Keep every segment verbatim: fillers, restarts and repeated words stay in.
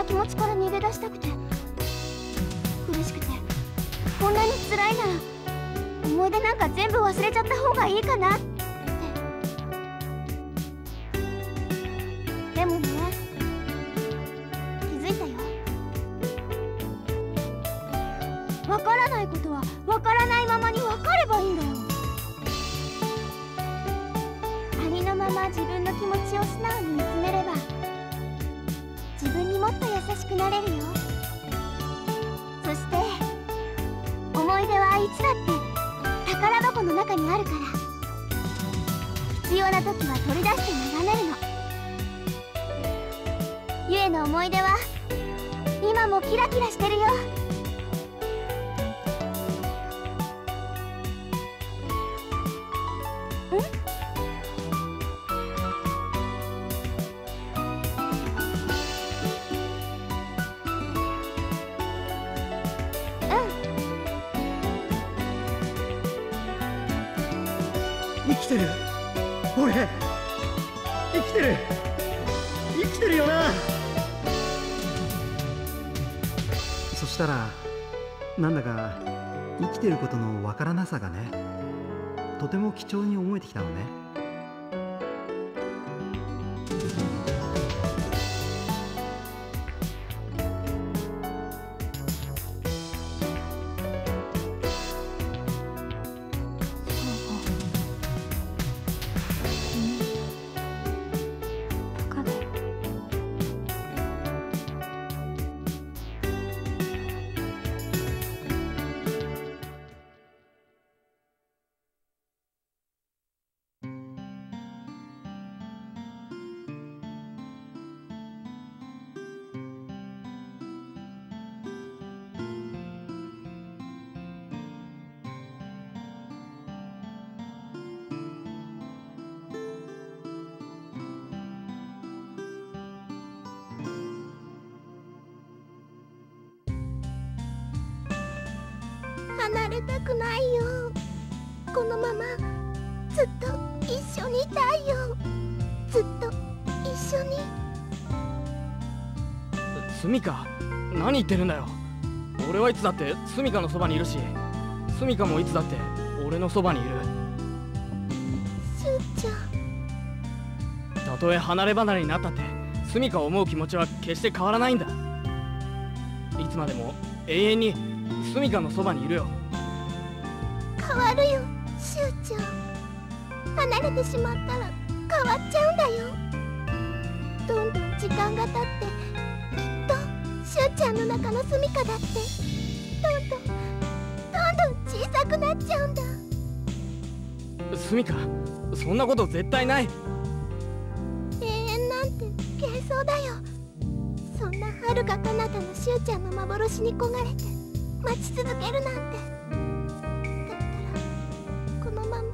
な気持ちから逃げ出したくて、苦しくて、こんなに辛いなら思い出なんか全部忘れちゃった方がいいかなって。でもね、気づいたよ。わからないことはわからないままにわかればいいんだよ。自分の気持ちを素直に見つめれば、自分にもっと優しくなれるよ。そして思い出はいつだって宝箱の中にあるから、必要な時は取り出して眺めるの。ゆえの思い出は今もキラキラしてるよ。ん？生きてる。俺生きてる。生きてるよな。そしたらなんだか生きてることのわからなさがね、とても貴重に思えてきたのね。離れたくないよ。このままずっと一緒にいたいよ。ずっと一緒に。スミカ、何言ってるんだよ。俺はいつだってスミカのそばにいるし、スミカもいつだって俺のそばにいる。シュンちゃん、たとえ離れ離れになったってスミカを思う気持ちは決して変わらないんだ。いつまでも永遠にスミカのそばにいるよ。変わるよ、シュウちゃん。離れてしまったら変わっちゃうんだよ。どんどん時間が経って、きっとシュウちゃんの中のスミカだってどんどんどんどん小さくなっちゃうんだ。スミカ、そんなこと絶対ない。永遠なんて幻想だよ。そんな遥か彼方のシュウちゃんの幻に焦がれて待ち続けるなんて。だったらこのまま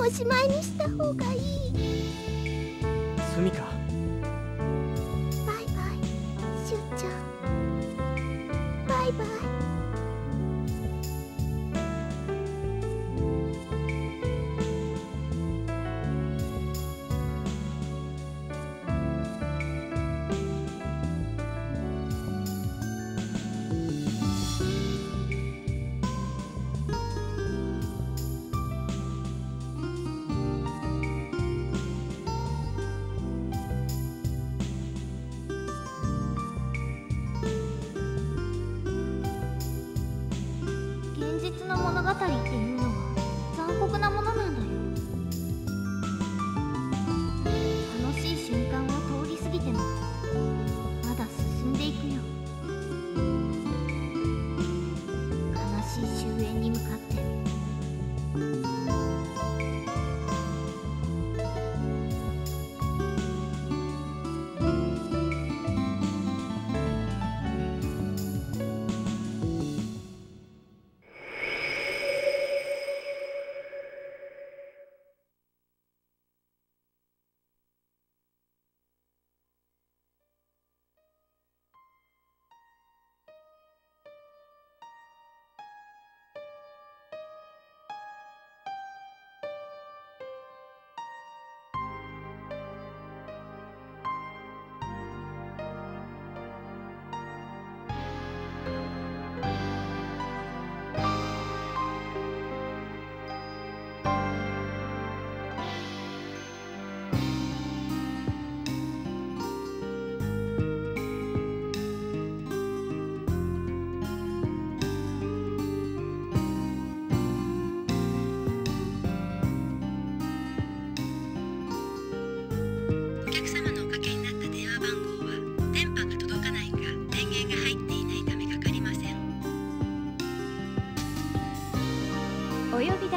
おしまいにした方がいい。スミカ、バイバイ、シュウちゃん。バイバイ。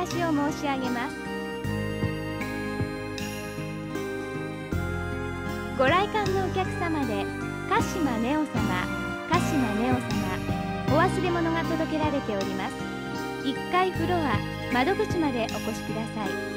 話を申し上げます。ご来館のお客様で鹿島ネオ様、鹿島ネオ様、お忘れ物が届けられております。いっかいフロア窓口までお越しください。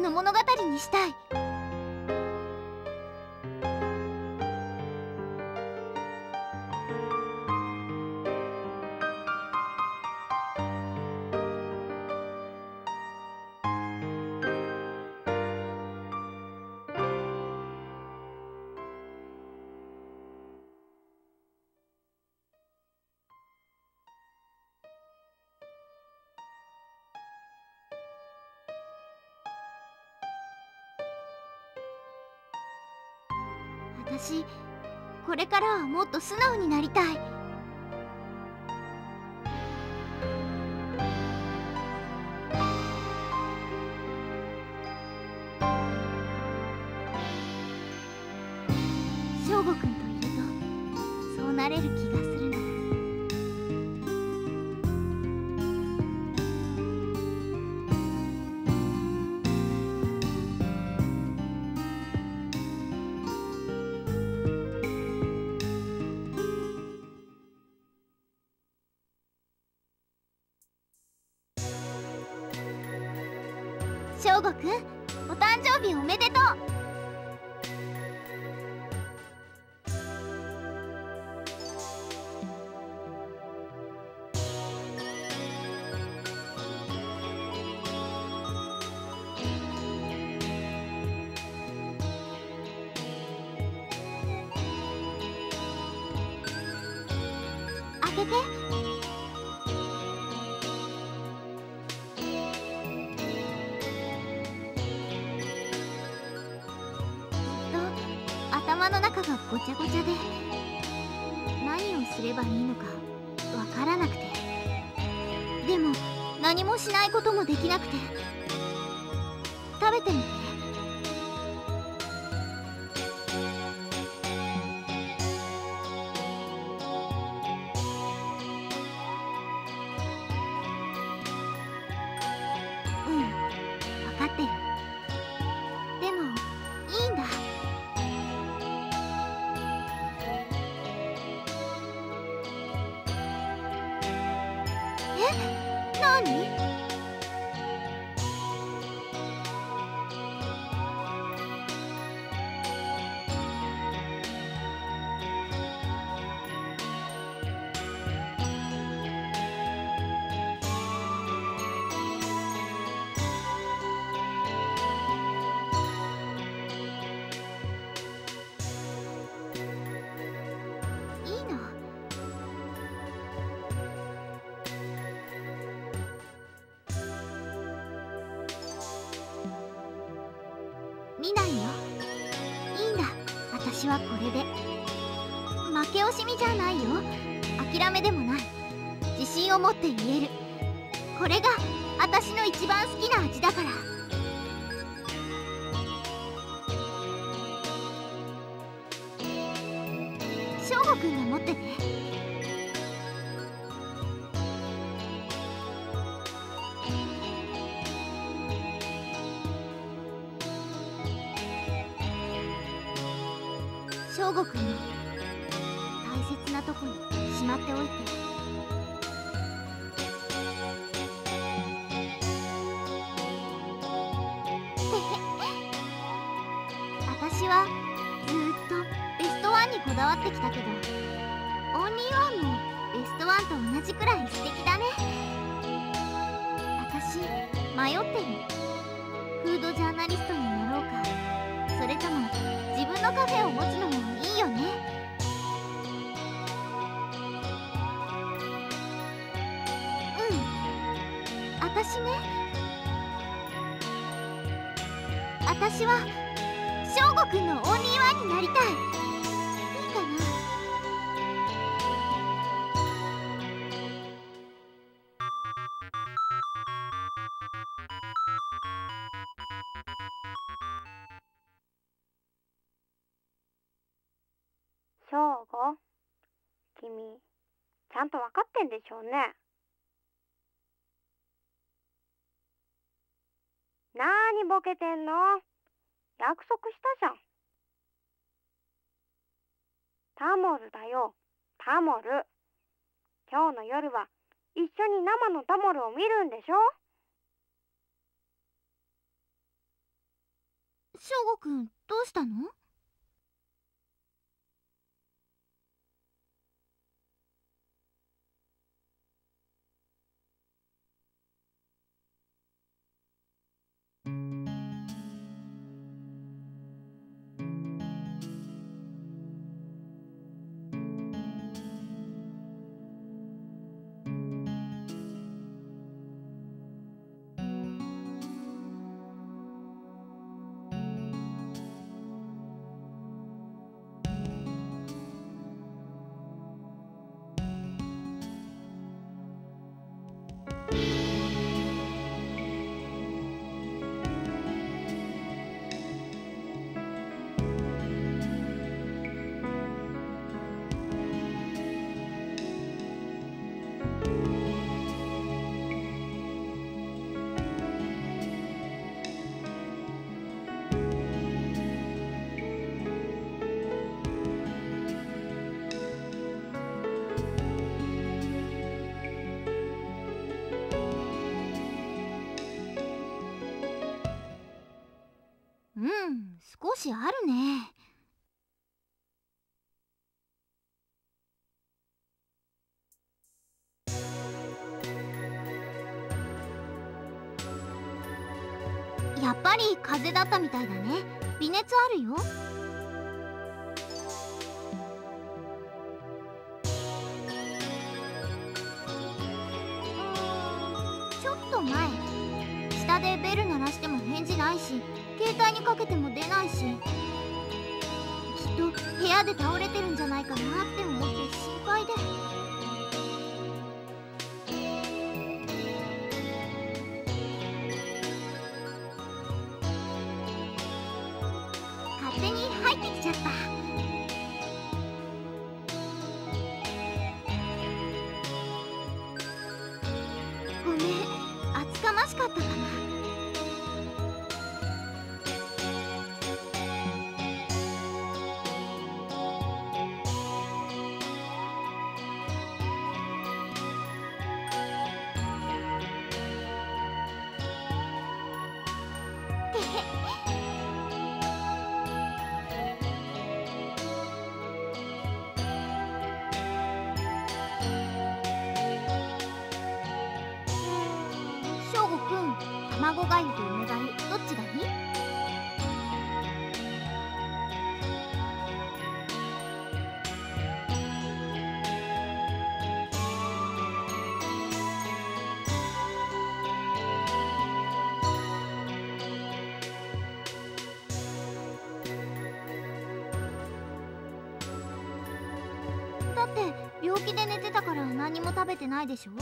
の物語にしたい。私、これからはもっと素直になりたい。翔吾くんといるとそうなれる気がするの。翔吾くん、お誕生日おめでとう。開けて。頭の中がごちゃごちゃで何をすればいいのかわからなくて、でも何もしないこともできなくて、食べてみて。うん、分かってる。でもいいんだ。見ないよ。いいんだ、私はこれで。負け惜しみじゃないよ。諦めでもない。自信を持って言える。これが私の一番好きな味だから。翔吾くんが持ってて。翔吾くんの大切なとこにしまっておいて。私はずーっとベストワンにこだわってきたけど、オンリーワンもベストワンと同じくらい素敵だね。私迷ってる。フードジャーナリストになろうか、それとも自分のカフェを持つのもいいよね。私ね、私はショウゴくんのオンリーワンになりたい。いいかな。ショウゴ、君ちゃんと分かってんでしょうね。なーにボケてんの？約束したじゃん。タモルだよ、タモル。今日の夜は一緒に生のタモルを見るんでしょ？ショウゴくん、どうしたの？少しあるね。やっぱり風邪だったみたいだね。微熱あるよ。ちょっと前、下でベル鳴らしても返事ないし、携帯にかけても出ないし、きっと部屋で倒れてるんじゃないかなって思って心配で。勝手に入ってきちゃった。ごめん、厚かましかったかな。卵がゆと梅がゆ、どっちがいい？だって病気で寝てたから何も食べてないでしょ？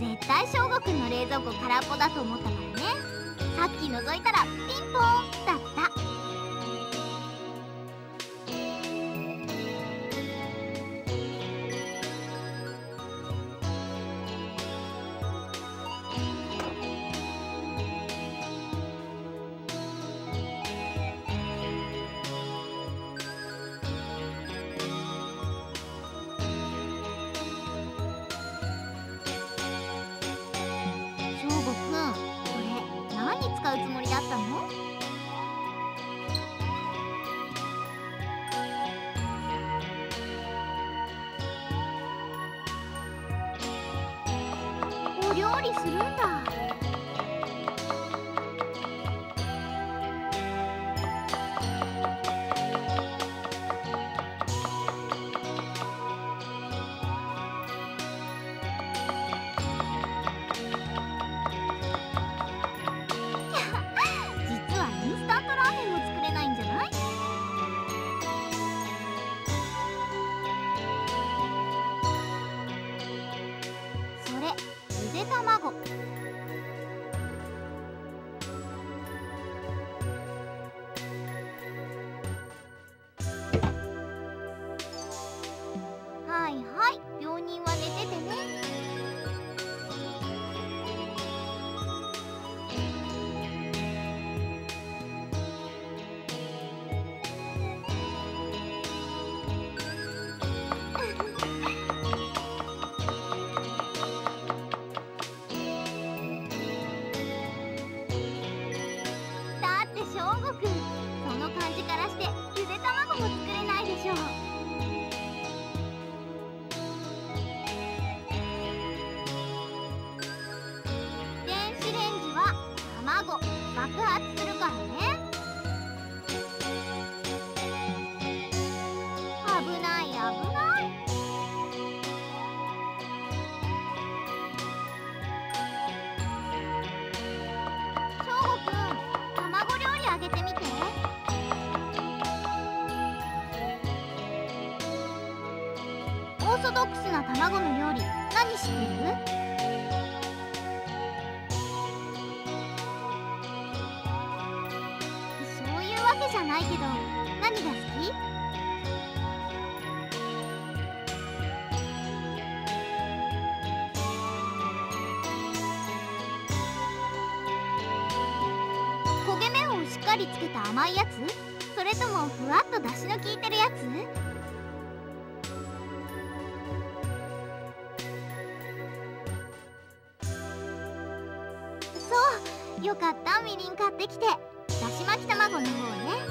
絶対ショウゴくんの冷蔵庫空っぽだと思ったからね。さっき覗いたらピンポーンだった。料理するんだ。オーソドックスな卵の料理、何知ってる？そういうわけじゃないけど、何が好き？焦げ目をしっかりつけた甘いやつ？それともふわっと出汁の効いてるやつ？よかった、みりん買ってきて。だし巻き卵の方ね。